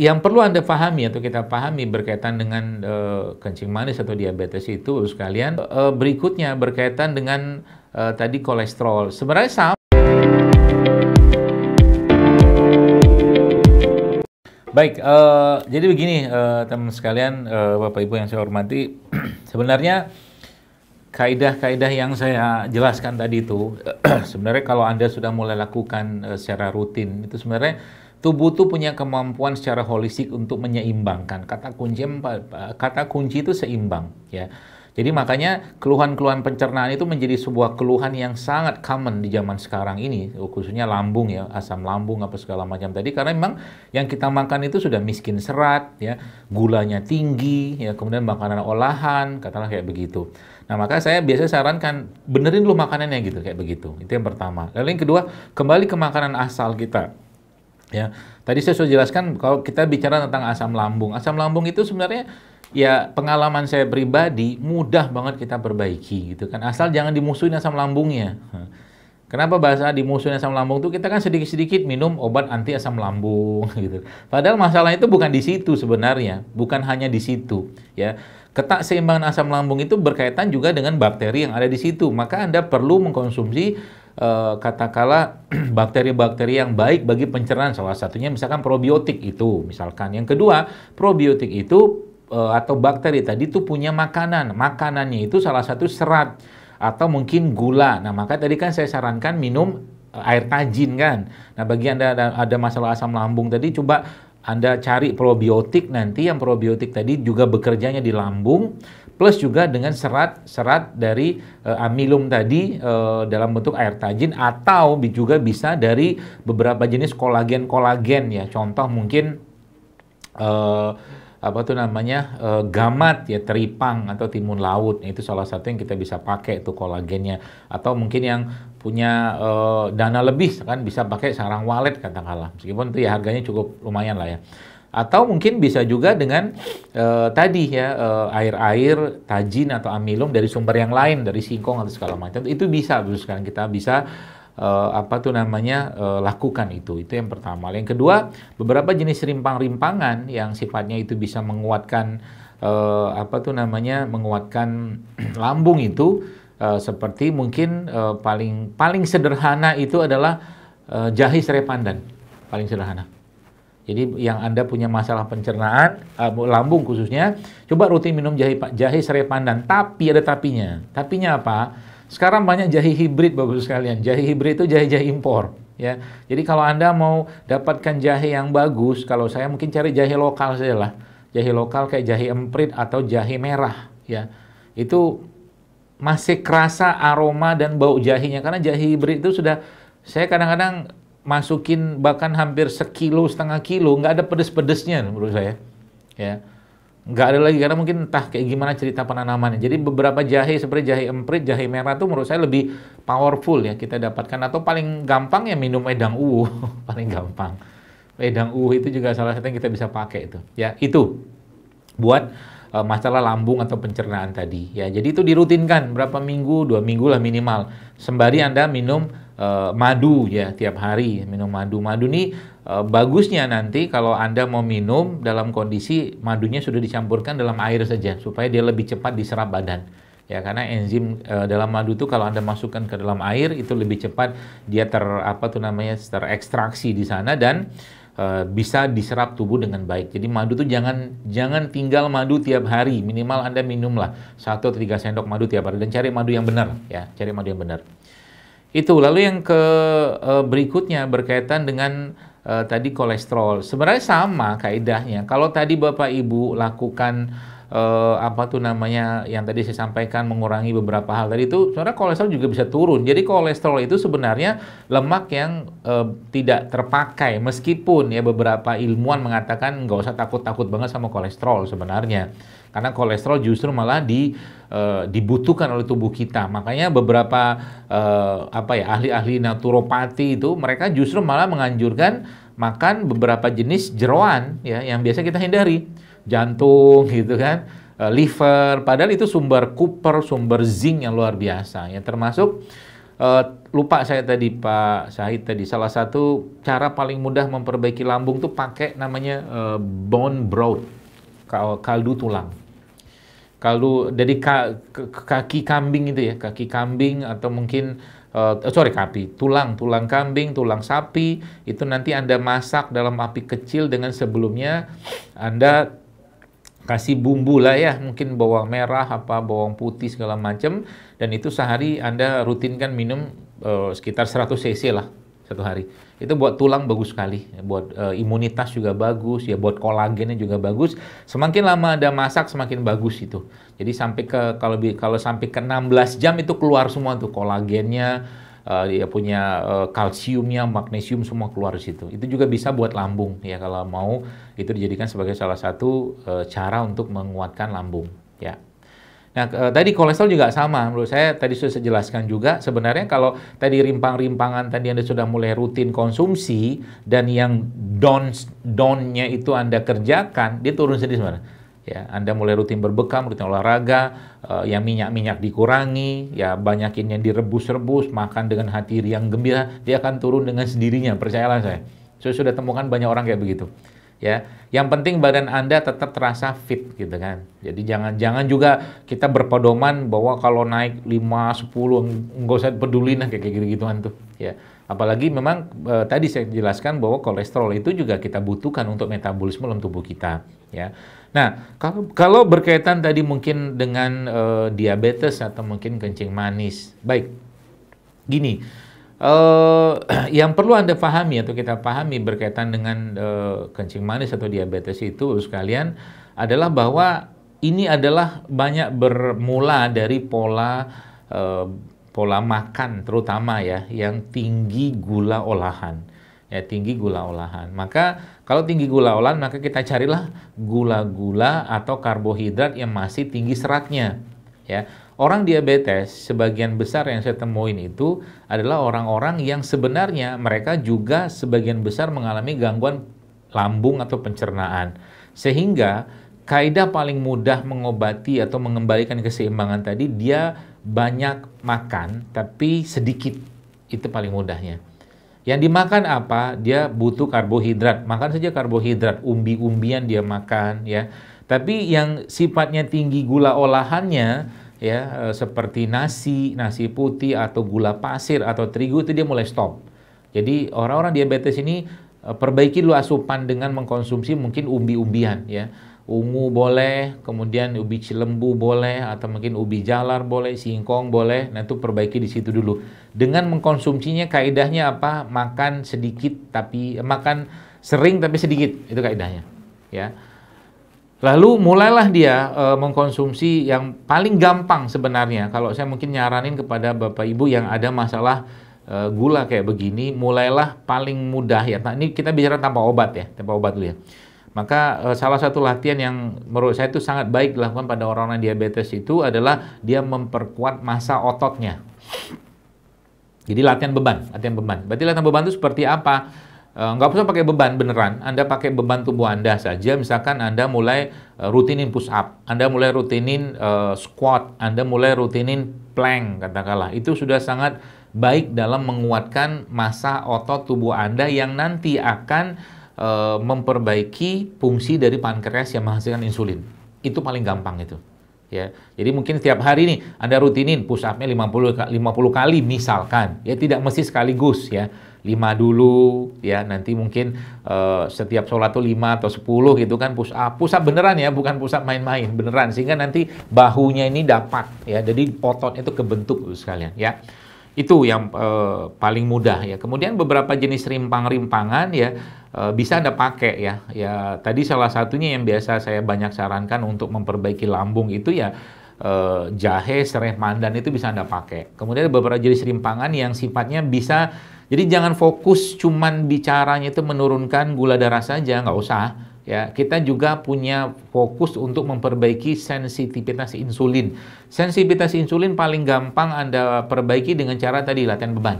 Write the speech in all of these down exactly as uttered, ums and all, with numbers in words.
Yang perlu Anda pahami atau kita pahami berkaitan dengan e, kencing manis atau diabetes itu sekalian e, berikutnya berkaitan dengan e, tadi kolesterol. Sebenarnya sama. Baik, e, jadi begini e, teman sekalian, e, Bapak Ibu yang saya hormati, sebenarnya kaidah-kaidah yang saya jelaskan tadi itu sebenarnya kalau Anda sudah mulai lakukan e, secara rutin itu sebenarnya tubuh itu punya kemampuan secara holistik untuk menyeimbangkan. Kata kunci kata kunci itu seimbang, ya. Jadi makanya keluhan-keluhan pencernaan itu menjadi sebuah keluhan yang sangat common di zaman sekarang ini, khususnya lambung ya, asam lambung apa segala macam tadi, karena memang yang kita makan itu sudah miskin serat, ya, gulanya tinggi, ya, kemudian makanan olahan, katakanlah kayak begitu. Nah, maka saya biasa sarankan benerin dulu makanannya gitu, kayak begitu. Itu yang pertama. Lalu yang kedua, kembali ke makanan asal kita. Ya, tadi saya sudah jelaskan kalau kita bicara tentang asam lambung. Asam lambung itu sebenarnya ya pengalaman saya pribadi mudah banget kita perbaiki gitu kan. Asal jangan dimusuhin asam lambungnya. Kenapa bahasa dimusuhin asam lambung itu? Kita kan sedikit-sedikit minum obat anti asam lambung gitu. Padahal masalah itu bukan di situ sebenarnya, bukan hanya di situ ya. Ketidakseimbangan asam lambung itu berkaitan juga dengan bakteri yang ada di situ. Maka Anda perlu mengkonsumsi Uh, katakanlah bakteri-bakteri yang baik bagi pencernaan, salah satunya misalkan probiotik itu misalkan. Yang kedua, probiotik itu uh, atau bakteri tadi itu punya makanan, makanannya itu salah satu serat atau mungkin gula. Nah, maka tadi kan saya sarankan minum uh, air tajin kan. Nah, bagi Anda ada, ada masalah asam lambung tadi, coba Anda cari probiotik nanti, yang probiotik tadi juga bekerjanya di lambung plus juga dengan serat-serat dari e, amilum tadi e, dalam bentuk air tajin, atau juga bisa dari beberapa jenis kolagen-kolagen ya, contoh mungkin e, apa tuh namanya e, gamat ya, teripang atau timun laut, itu salah satu yang kita bisa pakai tuh kolagennya, atau mungkin yang punya e, dana lebih kan bisa pakai sarang walet katakanlah, meskipun itu ya harganya cukup lumayan lah ya. Atau mungkin bisa juga dengan uh, tadi ya air-air uh, tajin atau amilum dari sumber yang lain, dari singkong atau segala macam, itu bisa terus sekarang kita bisa uh, apa tuh namanya uh, lakukan itu. Itu yang pertama. Yang kedua, beberapa jenis rimpang-rimpangan yang sifatnya itu bisa menguatkan uh, apa tuh namanya menguatkan lambung itu uh, seperti mungkin uh, paling paling sederhana itu adalah uh, jahe serai pandan, paling sederhana. Jadi yang Anda punya masalah pencernaan, uh, lambung khususnya, coba rutin minum jahe, jahe serai pandan. Tapi ada tapinya. Tapinya apa? Sekarang banyak jahe hibrid, Bapak-Ibu sekalian. Jahe hibrid itu jahe-jahe impor. Ya. Jadi kalau Anda mau dapatkan jahe yang bagus, kalau saya mungkin cari jahe lokal saja lah. Jahe lokal kayak jahe emprit atau jahe merah. Ya. Itu masih kerasa aroma dan bau jahenya. Karena jahe hibrid itu sudah, saya kadang-kadang masukin bahkan hampir sekilo, setengah kilo, nggak ada pedes-pedesnya menurut saya, ya nggak ada lagi, karena mungkin entah kayak gimana cerita penanamannya. Jadi beberapa jahe seperti jahe emprit, jahe merah tuh menurut saya lebih powerful ya kita dapatkan. Atau paling gampang ya minum edang uwuh paling gampang edang uwuh itu juga salah satu yang kita bisa pakai itu ya, itu buat uh, masalah lambung atau pencernaan tadi ya. Jadi itu dirutinkan berapa minggu, dua minggu lah minimal, sembari Anda minum Uh, madu ya, tiap hari minum madu. Madu ini uh, bagusnya nanti kalau Anda mau minum dalam kondisi madunya sudah dicampurkan dalam air saja, supaya dia lebih cepat diserap badan ya, karena enzim uh, dalam madu itu kalau Anda masukkan ke dalam air itu lebih cepat dia ter apa tuh namanya terekstraksi di sana dan uh, bisa diserap tubuh dengan baik. Jadi madu tuh jangan jangan tinggal madu tiap hari, minimal Anda minumlah satu atau tiga sendok madu tiap hari, dan cari madu yang benar ya, cari madu yang benar. Itu lalu yang ke e, berikutnya berkaitan dengan e, tadi kolesterol. Sebenarnya sama kaidahnya. Kalau tadi Bapak Ibu lakukan e, apa tuh namanya yang tadi saya sampaikan mengurangi beberapa hal tadi itu, sebenarnya kolesterol juga bisa turun. Jadi kolesterol itu sebenarnya lemak yang e, tidak terpakai, meskipun ya beberapa ilmuwan mengatakan nggak usah takut-takut banget sama kolesterol sebenarnya. Karena kolesterol justru malah di, e, dibutuhkan oleh tubuh kita. Makanya beberapa e, apa ya ahli-ahli naturopati itu mereka justru malah menganjurkan makan beberapa jenis jeroan ya yang biasa kita hindari, jantung gitu kan, e, liver. Padahal itu sumber kuper, sumber zinc yang luar biasa ya, termasuk Uh, lupa saya tadi Pak Sahid tadi, salah satu cara paling mudah memperbaiki lambung tuh pakai namanya uh, bone broth, kaldu tulang. Kaldu dari ka, kaki kambing itu ya, kaki kambing atau mungkin uh, sorry kaki, tulang, tulang kambing, tulang sapi itu nanti Anda masak dalam api kecil dengan sebelumnya Anda kasih bumbu lah ya, mungkin bawang merah, apa bawang putih segala macam, dan itu sehari Anda rutinkan minum uh, sekitar seratus cc lah satu hari. Itu buat tulang bagus sekali, buat uh, imunitas juga bagus, ya buat kolagennya juga bagus. Semakin lama Anda masak semakin bagus itu. Jadi sampai ke kalau kalau sampai ke enam belas jam itu keluar semua tuh kolagennya, Uh, dia punya uh, kalsiumnya, magnesium semua keluar di situ. Itu juga bisa buat lambung ya, kalau mau itu dijadikan sebagai salah satu uh, cara untuk menguatkan lambung ya. Nah uh, tadi kolesterol juga sama, menurut saya tadi sudah saya jelaskan juga. Sebenarnya kalau tadi rimpang-rimpangan tadi Anda sudah mulai rutin konsumsi dan yang down downnya itu Anda kerjakan, dia turun sendiri sebenarnya. Ya, Anda mulai rutin berbekam, rutin olahraga, uh, yang minyak-minyak dikurangi, ya banyakin yang direbus-rebus, makan dengan hati yang gembira, dia akan turun dengan sendirinya, percayalah saya. Saya sudah temukan banyak orang kayak begitu. Ya, yang penting badan Anda tetap terasa fit gitu kan. Jadi jangan-jangan juga kita berpedoman bahwa kalau naik lima, sepuluh nggak usah peduli nah kayak gitu-gituan tuh, ya. Apalagi memang eh, tadi saya jelaskan bahwa kolesterol itu juga kita butuhkan untuk metabolisme dalam tubuh kita, ya. Nah, kalau, kalau berkaitan tadi mungkin dengan eh, diabetes atau mungkin kencing manis, baik, gini, eh, yang perlu Anda pahami atau kita pahami berkaitan dengan eh, kencing manis atau diabetes itu sekalian adalah bahwa ini adalah banyak bermula dari pola eh, pola makan terutama ya yang tinggi gula olahan ya tinggi gula olahan. Maka kalau tinggi gula olahan maka kita carilah gula-gula atau karbohidrat yang masih tinggi seratnya ya. Orang diabetes sebagian besar yang saya temuin itu adalah orang-orang yang sebenarnya mereka juga sebagian besar mengalami gangguan lambung atau pencernaan, sehingga kaidah paling mudah mengobati atau mengembalikan keseimbangan tadi, dia banyak makan tapi sedikit. Itu paling mudahnya. Yang dimakan apa? Dia butuh karbohidrat. Makan saja karbohidrat, umbi-umbian dia makan ya. Tapi yang sifatnya tinggi gula olahannya ya, seperti nasi, nasi putih atau gula pasir atau terigu itu dia mulai stop. Jadi orang-orang diabetes ini perbaiki dulu asupan dengan mengkonsumsi mungkin umbi-umbian ya. Ungu boleh, kemudian ubi cilembu boleh, atau mungkin ubi jalar boleh, singkong boleh. Nah itu perbaiki di situ dulu. Dengan mengkonsumsinya kaidahnya apa? Makan sedikit tapi makan sering tapi sedikit, itu kaidahnya. Ya. Lalu mulailah dia e, mengkonsumsi yang paling gampang sebenarnya. Kalau saya mungkin nyaranin kepada Bapak Ibu yang ada masalah e, gula kayak begini, mulailah paling mudah ya. Nah, ini kita bicara tanpa obat ya, tanpa obat dulu ya. Maka e, salah satu latihan yang menurut saya itu sangat baik dilakukan pada orang-orang diabetes itu adalah dia memperkuat massa ototnya. Jadi latihan beban, latihan beban. Berarti latihan beban itu seperti apa? E, nggak usah pakai beban beneran. Anda pakai beban tubuh Anda saja. Misalkan Anda mulai e, rutinin push up, Anda mulai rutinin e, squat, Anda mulai rutinin plank katakanlah. Itu sudah sangat baik dalam menguatkan massa otot tubuh Anda yang nanti akan memperbaiki fungsi dari pankreas yang menghasilkan insulin. Itu paling gampang itu ya. Jadi mungkin setiap hari nih Anda rutinin push up-nya lima puluh kali misalkan ya, tidak mesti sekaligus ya, lima dulu ya, nanti mungkin uh, setiap sholat tuh lima atau sepuluh gitu kan push up, push up beneran ya, bukan push up main-main, beneran, sehingga nanti bahunya ini dapat ya, jadi otot itu kebentuk sekalian ya. Itu yang e, paling mudah ya. Kemudian beberapa jenis rimpang-rimpangan ya e, bisa Anda pakai ya. Ya tadi salah satunya yang biasa saya banyak sarankan untuk memperbaiki lambung itu ya e, jahe, serai, pandan itu bisa Anda pakai. Kemudian ada beberapa jenis rimpangan yang sifatnya bisa, jadi jangan fokus cuman bicaranya itu menurunkan gula darah saja, nggak usah ya. Kita juga punya fokus untuk memperbaiki sensitivitas insulin. Sensitivitas insulin paling gampang Anda perbaiki dengan cara tadi latihan beban.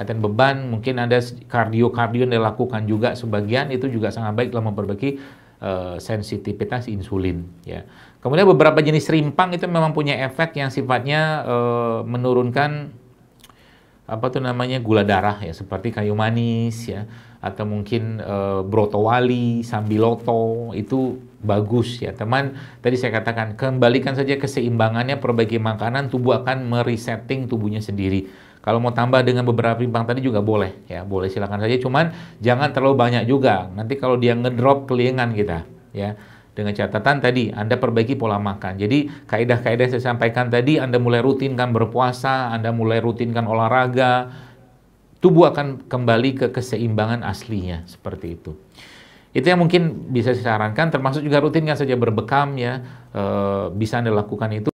Latihan beban, mungkin Anda kardio-kardio yang dilakukan juga sebagian, itu juga sangat baik dalam memperbaiki uh, sensitivitas insulin ya. Kemudian beberapa jenis rimpang itu memang punya efek yang sifatnya uh, menurunkan apa tuh namanya gula darah ya, seperti kayu manis ya, atau mungkin e, brotowali, sambiloto itu bagus ya teman. Tadi saya katakan kembalikan saja keseimbangannya, perbaiki makanan, tubuh akan meresetting tubuhnya sendiri. Kalau mau tambah dengan beberapa pingpang tadi juga boleh ya, boleh silakan saja, cuman jangan terlalu banyak juga, nanti kalau dia ngedrop kelingan kita ya. Dengan catatan tadi, Anda perbaiki pola makan. Jadi, kaedah-kaedah yang saya sampaikan tadi, Anda mulai rutinkan berpuasa, Anda mulai rutinkan olahraga, tubuh akan kembali ke keseimbangan aslinya, seperti itu. Itu yang mungkin bisa saya sarankan, termasuk juga rutinkan saja berbekam ya, e, bisa Anda lakukan itu.